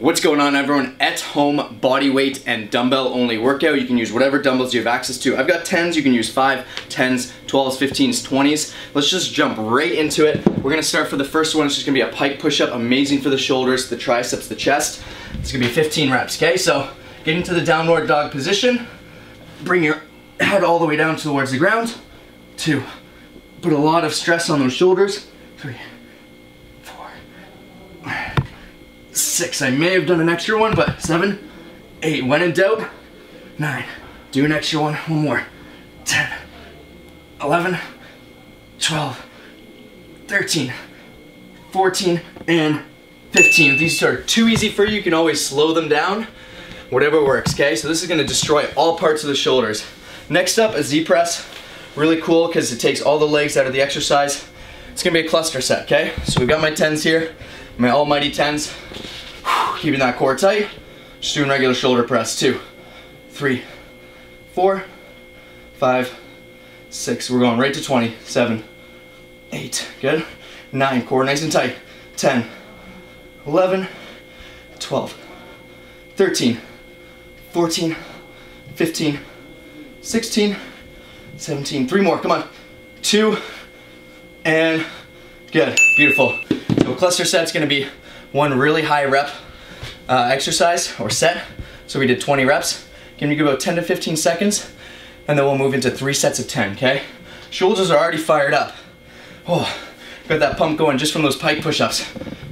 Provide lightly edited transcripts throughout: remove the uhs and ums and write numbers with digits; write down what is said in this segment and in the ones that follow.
What's going on, everyone? At home body weight and dumbbell only workout. You can use whatever dumbbells you have access to. I've got 10s, you can use 5, 10s, 12s, 15s, 20s. Let's just jump right into it. We're gonna start for the first one. It's just gonna be a pike push-up, amazing for the shoulders, the triceps, the chest. It's gonna be 15 reps, okay? So get into the downward dog position. Bring your head all the way down towards the ground. 2, put a lot of stress on those shoulders. 3, 6, I may have done an extra one, but 7, 8, when in doubt, 9, do an extra one more, 10, 11, 12, 13, 14, and 15. If these are too easy for you, you can always slow them down, whatever works, okay? So this is gonna destroy all parts of the shoulders. Next up, a Z press, really cool because it takes all the legs out of the exercise. It's gonna be a cluster set, okay? So we've got my 10s here, my almighty 10s. Keeping that core tight, just doing regular shoulder press. 2, 3, 4, 5, 6. We're going right to 20. 7, 8, good. 9, core nice and tight. 10, 11, 12, 13, 14, 15, 16, 17. 3 more, come on. 2, and good, beautiful. So a cluster set's gonna be one really high rep exercise or set. So we did 20 reps. Give me about 10 to 15 seconds, and then we'll move into 3 sets of 10, okay? Shoulders are already fired up. Oh, got that pump going just from those pike push-ups.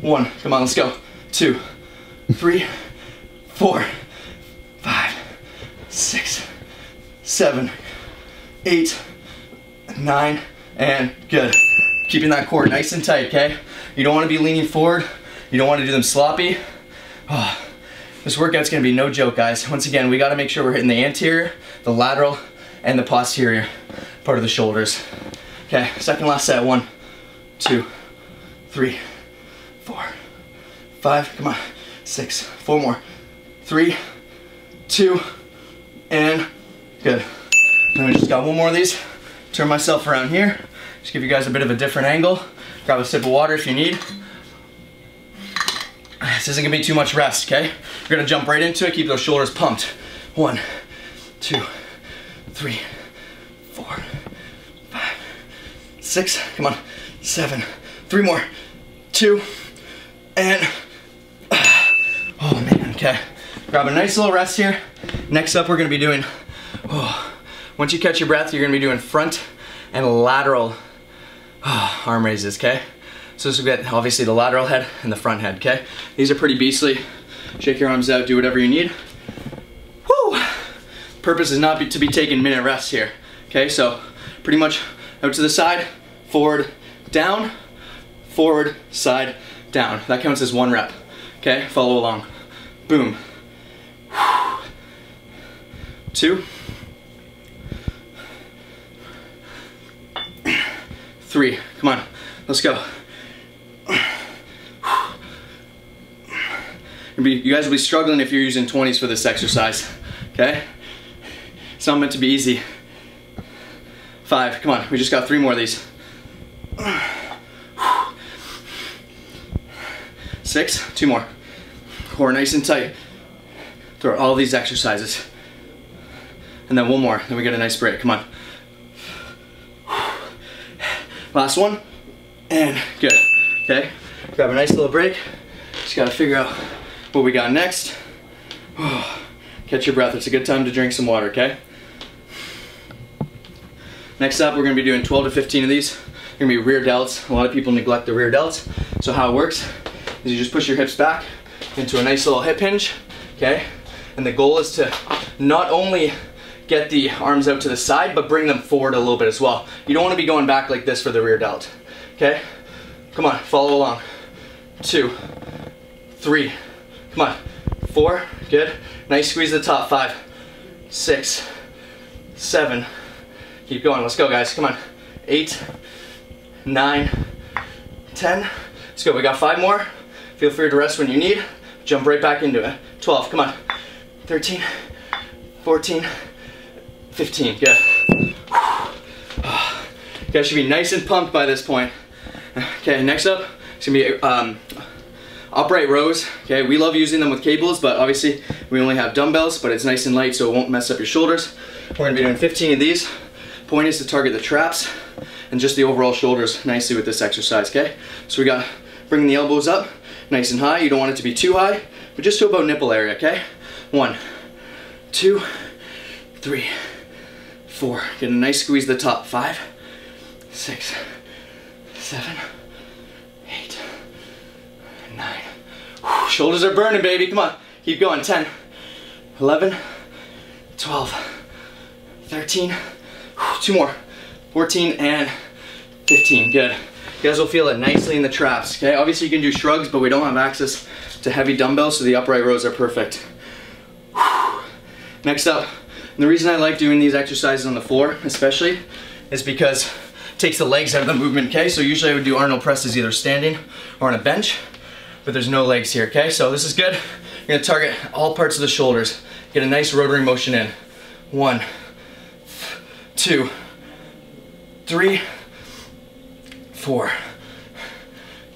1, come on, let's go. 2, 3, 4, 5, 6, 7, 8, 9, and good. Keeping that core nice and tight, okay? You don't wanna be leaning forward. You don't wanna do them sloppy. Oh, this workout's gonna be no joke, guys. Once again, we gotta make sure we're hitting the anterior, the lateral, and the posterior part of the shoulders. Okay, second last set. 1, 2, 3, 4, 5, come on, 6, 4 more. 3, 2, and good. Then we just got one more of these. Turn myself around here. Just give you guys a bit of a different angle. Grab a sip of water if you need. This isn't gonna be too much rest, okay? We're gonna jump right into it, keep those shoulders pumped. 1, 2, 3, 4, 5, 6, come on, 7, 3 more, 2, and, oh man, okay. Grab a nice little rest here. Next up, we're gonna be doing, once you catch your breath, you're gonna be doing front and lateral arm raises, okay? So this will get obviously the lateral head and the front head, okay? These are pretty beastly. Shake your arms out, do whatever you need. Woo! Purpose is not to be taking minute rests here, okay? So pretty much out to the side, forward, side, down. That counts as one rep, okay? Follow along. Boom. 2, 3, come on, let's go. You guys will be struggling if you're using 20s for this exercise, okay? It's not meant to be easy. 5, come on, we just got 3 more of these. 6, 2 more. Core nice and tight. Throw all these exercises. And then one more, then we get a nice break, come on. Last one, and good, okay? Grab a nice little break. Just gotta figure out what we got next. Catch your breath, it's a good time to drink some water, okay? Next up, we're gonna be doing 12 to 15 of these. They're gonna be rear delts. A lot of people neglect the rear delts. So how it works is you just push your hips back into a nice little hip hinge, okay? And the goal is to not only get the arms out to the side, but bring them forward a little bit as well. You don't wanna be going back like this for the rear delt, okay? Come on, follow along. 2, 3, come on, 4, good. Nice squeeze at the top, 5, 6, 7. Keep going, let's go guys, come on. 8, 9, 10. Let's go, we got 5 more. Feel free to rest when you need. Jump right back into it. 12, come on. 13, 14, 15, good. You guys should be nice and pumped by this point. Okay, next up, it's gonna be upright rows, okay, we love using them with cables, but obviously we only have dumbbells, but it's nice and light so it won't mess up your shoulders. We're gonna be doing 15 of these. Point is to target the traps and just the overall shoulders nicely with this exercise, okay? So we got bringing the elbows up nice and high. You don't want it to be too high, but just to about nipple area, okay? 1, 2, 3, 4. Get a nice squeeze at the top. 5, 6, 7, 8, 9. Whew, shoulders are burning, baby. Come on. Keep going. 10, 11, 12, 13. Whew, 2 more. 14 and 15. Good. You guys will feel it nicely in the traps. Okay. Obviously, you can do shrugs, but we don't have access to heavy dumbbells, so the upright rows are perfect. Whew. Next up, and the reason I like doing these exercises on the floor, especially, is because it takes the legs out of the movement. Okay. So usually I would do Arnold presses either standing or on a bench, but there's no legs here. Okay. So this is good. You're gonna target all parts of the shoulders. Get a nice rotary motion in. 1, 2, 3, 4,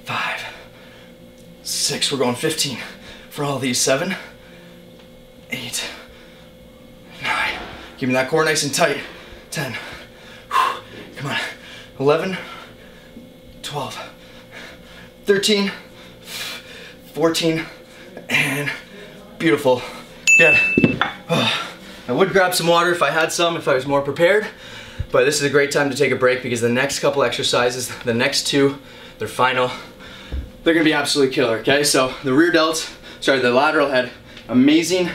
5, 6. We're going 15 for all these. 7, 8, 9. Give me that core nice and tight. 10. Whew. Come on. 11, 12, 13, 14, and beautiful. Good. Oh. I would grab some water if I had some, if I was more prepared. But this is a great time to take a break because the next couple exercises, the next two, they're final. They're gonna be absolutely killer, okay? So the rear delts, sorry, the lateral head, amazing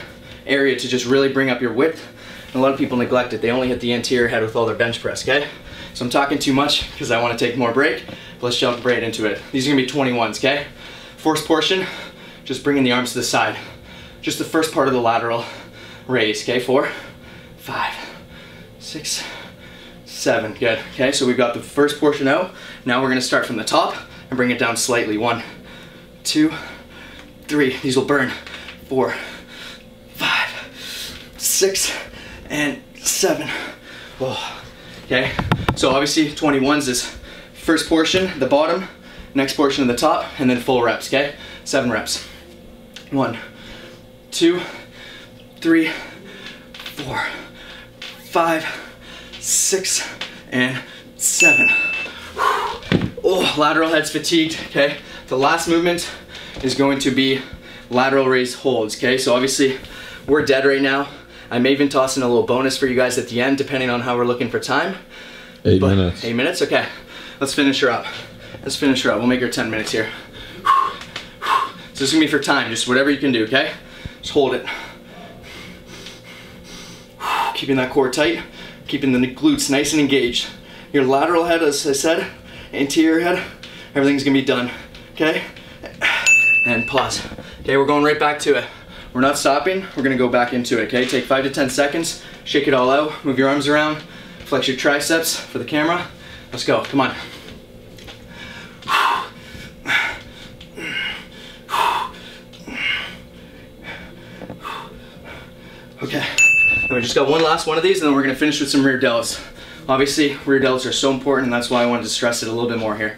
area to just really bring up your width. And a lot of people neglect it. They only hit the anterior head with all their bench press, okay? So I'm talking too much because I wanna take more break. But let's jump right into it. These are gonna be 21s, okay? First portion, just bringing the arms to the side. Just the first part of the lateral raise, okay? 4, 5, 6, 7, good. Okay, so we've got the first portion out. Now we're gonna start from the top and bring it down slightly. 1, 2, 3, these will burn. 4, 5, 6, and 7. Whoa. Okay, so obviously 21s is first portion, the bottom, next portion of the top, and then full reps, okay? 7 reps. 1, 2, 3, 4, 5, 6, and 7. Whew. Oh, lateral head's fatigued, okay? The last movement is going to be lateral raise holds, okay? So obviously, we're dead right now. I may even toss in a little bonus for you guys at the end, depending on how we're looking for time. 8 minutes. 8 minutes, okay. Let's finish her up. Let's finish her up. We'll make her 10 minutes here. Whew. Whew. So this is gonna be for time, just whatever you can do, okay? Just hold it. Whew. Keeping that core tight. Keeping the glutes nice and engaged. Your lateral head, as I said, anterior head, everything's gonna be done, okay? And pause. Okay, we're going right back to it. We're not stopping, we're gonna go back into it, okay? Take 5 to 10 seconds, shake it all out, move your arms around, flex your triceps for the camera. Let's go, come on. Okay. We just got one last one of these and then we're gonna finish with some rear delts. Obviously, rear delts are so important and that's why I wanted to stress it a little bit more here.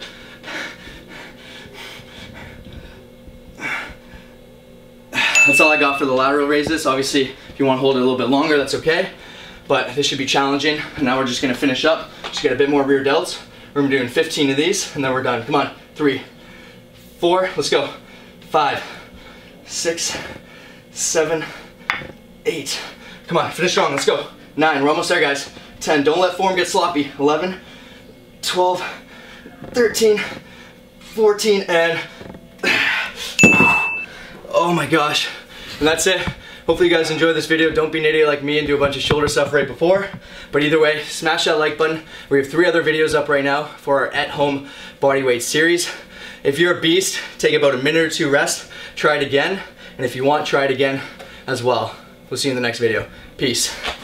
That's all I got for the lateral raises. Obviously, if you wanna hold it a little bit longer, that's okay. But this should be challenging. And now we're just gonna finish up. Just get a bit more rear delts. We're gonna be doing 15 of these and then we're done. Come on, 3, 4, let's go. 5, 6, 7, 8. Come on, finish strong, let's go. 9, we're almost there, guys. 10, don't let form get sloppy. 11, 12, 13, 14, and... Oh my gosh. And that's it. Hopefully you guys enjoyed this video. Don't be an idiot like me and do a bunch of shoulder stuff right before. But either way, smash that like button. We have 3 other videos up right now for our at-home bodyweight series. If you're a beast, take about a minute or 2 rest. Try it again. And if you want, try it again as well. We'll see you in the next video. Peace.